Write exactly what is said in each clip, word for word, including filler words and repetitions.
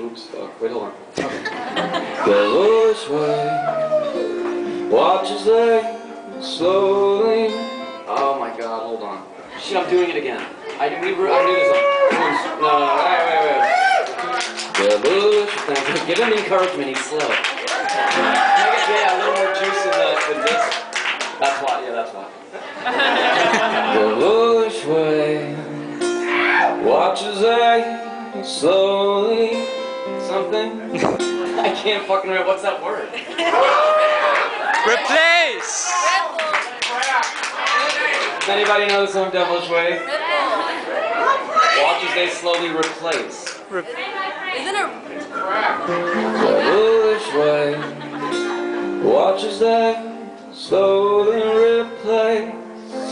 Oops, fuck. Wait, hold on. The lowest way watches they slowly. Oh my god, hold on. Shit, I'm doing it again. I knew we were. I knew this once. No, no, no. Wait, wait, wait. The lowest thing. Give him encouragement. He's slow. Yeah, a little more juice in the in this. That's why. Yeah, that's why. The lowest way watches they slowly. Something? I can't fucking remember. What's that word? Replace! Does anybody know the song Devilish Way? Watch as they slowly replace. Re Isn't it? Devilish way. Watch as they slowly replace.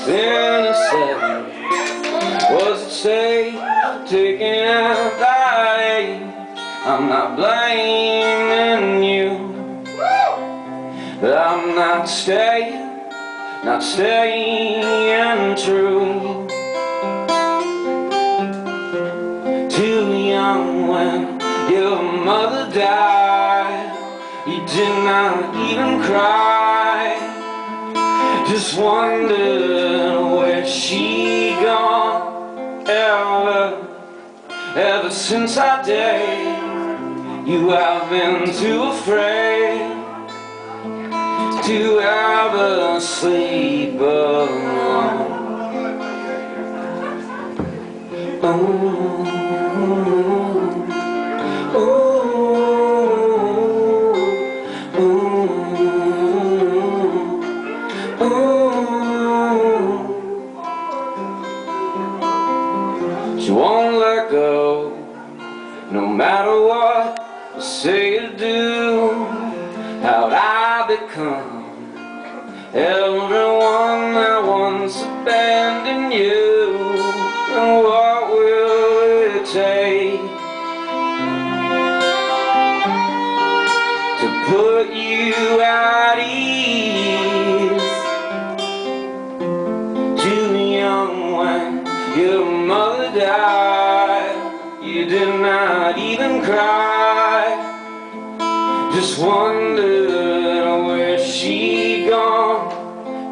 Innocent. Was it safe taking out body? I'm not blaming you, but I'm not staying, not staying true. Too young when your mother died, you did not even cry. Just wondered where she gone. Ever, ever since that day, you have been too afraid to ever sleep alone. Ooh, ooh, ooh, ooh. She won't let go, no matter what say you do. How'd I become everyone that once abandoned you? And what will it take to put you at ease? Too young when your mother died, you did not even cry. Just wondered where she gone.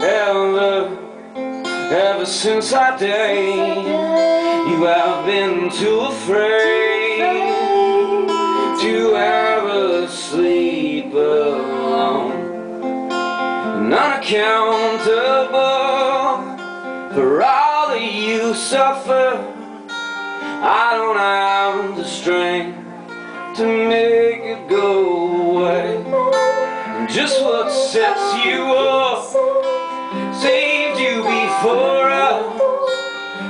Ever, ever since that day, you have been too afraid to ever sleep alone. And unaccountable for all that you suffer, I don't have the strength to make it go away. And just what sets you up saved you before us,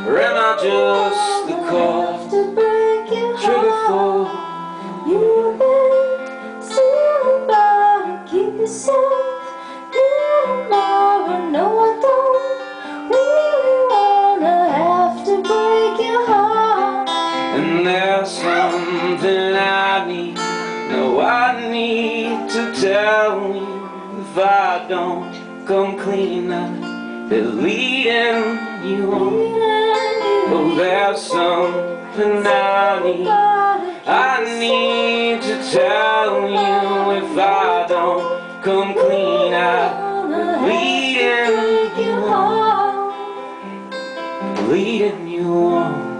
or am I just the cause trigger for you? Somebody keep yourself in love. No, I don't really wanna have to break your heart. And there's something I need, no, I need to tell you. If I don't come clean, I've been leading you on. Oh, there's something I need, I need to tell you. If I don't come clean, I've been leading you on, leading you on.